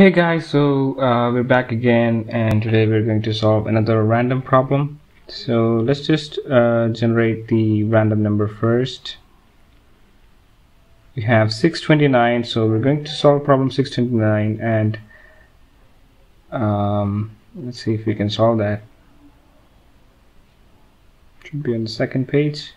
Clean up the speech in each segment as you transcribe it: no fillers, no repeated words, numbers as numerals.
Hey guys, so we're back again, and today we're going to solve another random problem. So let's just generate the random number first. We have 629, so we're going to solve problem 629, and let's see if we can solve that. Should be on the second page.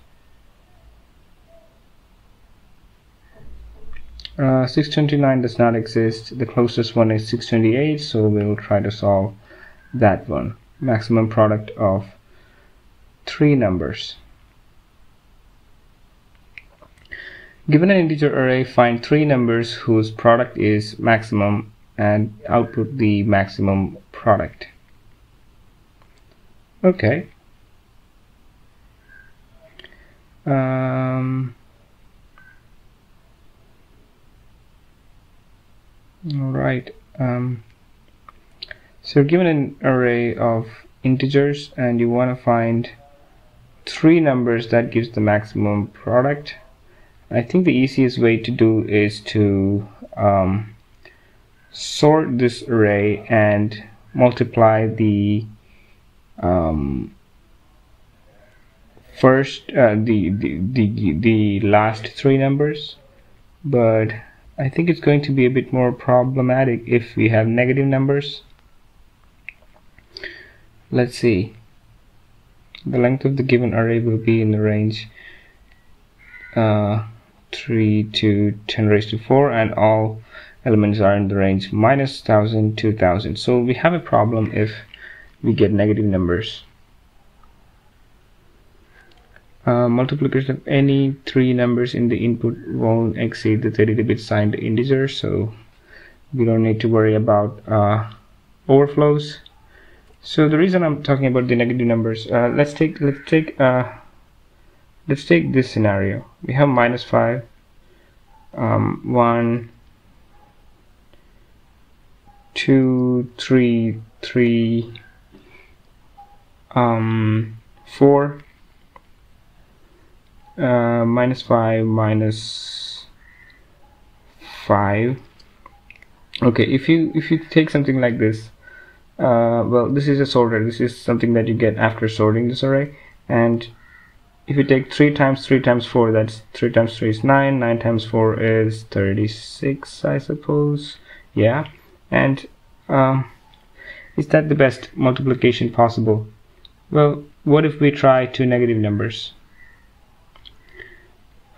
629 does not exist. The closest one is 628, so we'll try to solve that one. Maximum product of three numbers. Given an integer array, find three numbers whose product is maximum and output the maximum product. Okay. Alright, so you're given an array of integers and you want to find three numbers that gives the maximum product. I think the easiest way to do is to sort this array and multiply the last three numbers, but I think it's going to be a bit more problematic if we have negative numbers. Let's see. The length of the given array will be in the range 3 to 10 raised to 4, and all elements are in the range minus 1000 to 2000. So we have a problem if we get negative numbers. Multiplication of any three numbers in the input won't exceed the 32-bit signed integer, so we don't need to worry about overflows. So the reason I'm talking about the negative numbers, let's take this scenario. We have minus 5, 1, 2, 3, 3, 4. Minus 5, minus 5. Okay, if you take something like this, well, this is a sorter. This is something that you get after sorting this array. And if you take 3 times 3 times 4, that's 3 times 3 is 9. 9 times 4 is 36, I suppose. Yeah. And is that the best multiplication possible? Well, what if we try two negative numbers?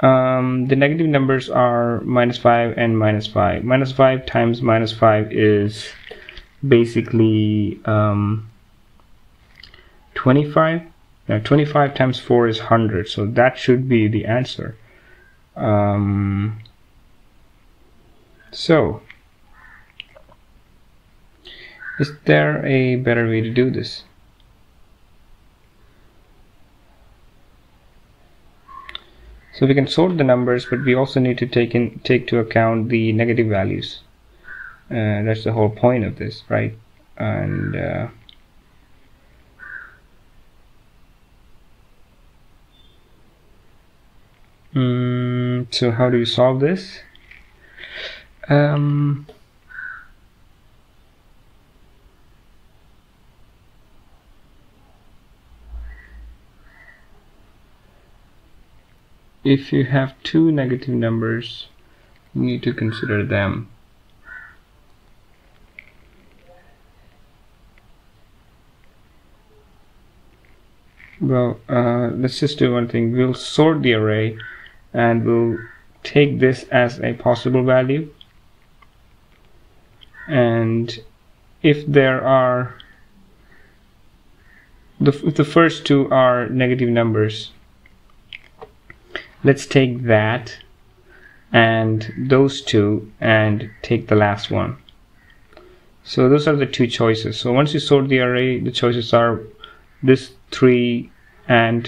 The negative numbers are minus 5 and minus 5. Minus 5 times minus 5 is basically 25. Now 25 times 4 is 100, so that should be the answer. So, is there a better way to do this? So we can sort the numbers, but we also need to take into account the negative values. That's the whole point of this, right? And so how do you solve this? If you have two negative numbers, you need to consider them. Well, let's just do one thing. We'll sort the array and we'll take this as a possible value. And if there are, if the first two are negative numbers, let's take that and those two and take the last one. So those are the two choices. So once you sort the array, the choices are this three and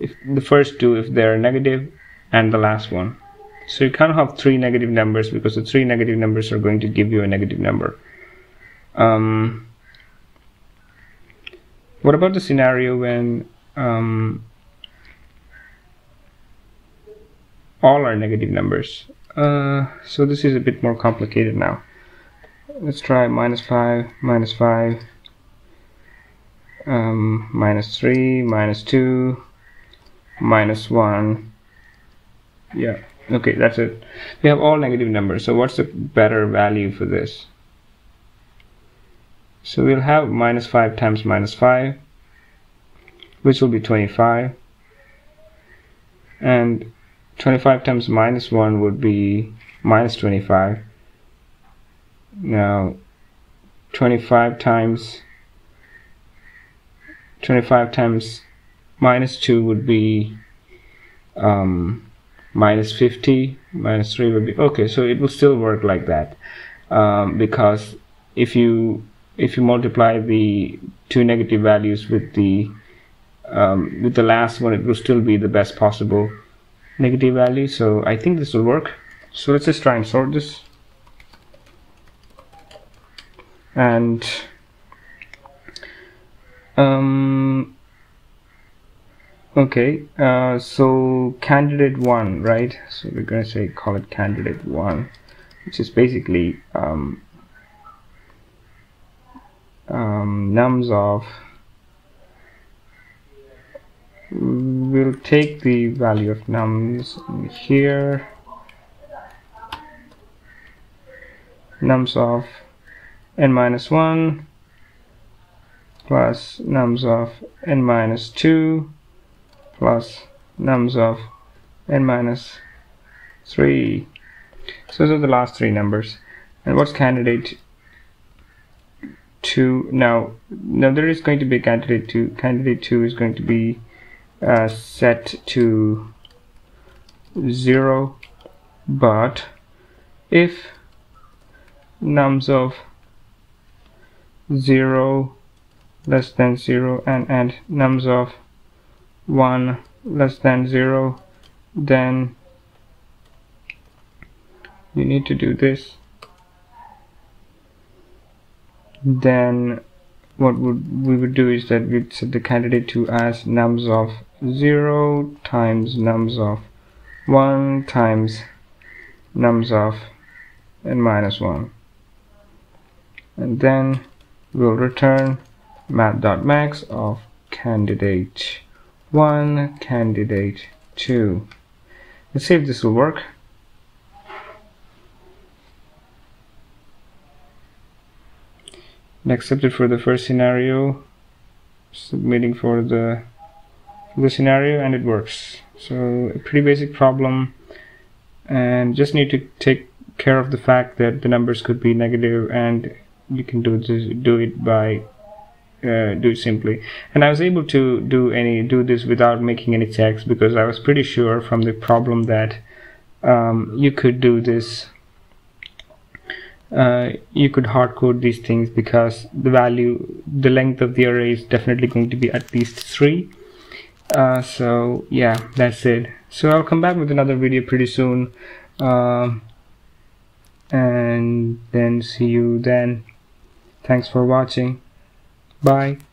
if the first two if they're negative and the last one. So you can't have three negative numbers because the three negative numbers are going to give you a negative number. What about the scenario when all are negative numbers? So this is a bit more complicated now. Let's try -5, -3, -2, -1. Yeah, okay, that's it. We have all negative numbers, so what's the better value for this? So we'll have -5 times -5, which will be 25, and 25 times -1 would be -25. Now 25 times -2 would be -50, -3 would be okay, so it will still work like that, because if you multiply the two negative values with the last one, it will still be the best possible negative value. So I think this will work. So let's just try and sort this, and okay, so candidate 1, right? So we're going to say call it candidate 1, which is basically nums of, we'll take the value of nums in here, nums of n-1 plus nums of n-2 plus nums of n-3. So those are the last three numbers. And what's candidate 2? Now there is going to be a candidate 2. Candidate 2 is going to be set to 0, but if nums of 0 less than 0 and nums of 1 less than 0, then you need to do this. Then what we would do is that we'd set the candidate 2 as nums of 0 times nums of 1 times nums of n-1, and then we'll return math.max of candidate 1, candidate 2. Let's see if this will work. And accepted for the first scenario, submitting for the scenario, and it works. So a pretty basic problem, and just need to take care of the fact that the numbers could be negative, and you can do it simply. And I was able to do this without making any checks, because I was pretty sure from the problem that you could do this. You could hard code these things, because the length of the array is definitely going to be at least 3. So yeah, that's it. So I'll come back with another video pretty soon, and then see you then. Thanks for watching. Bye.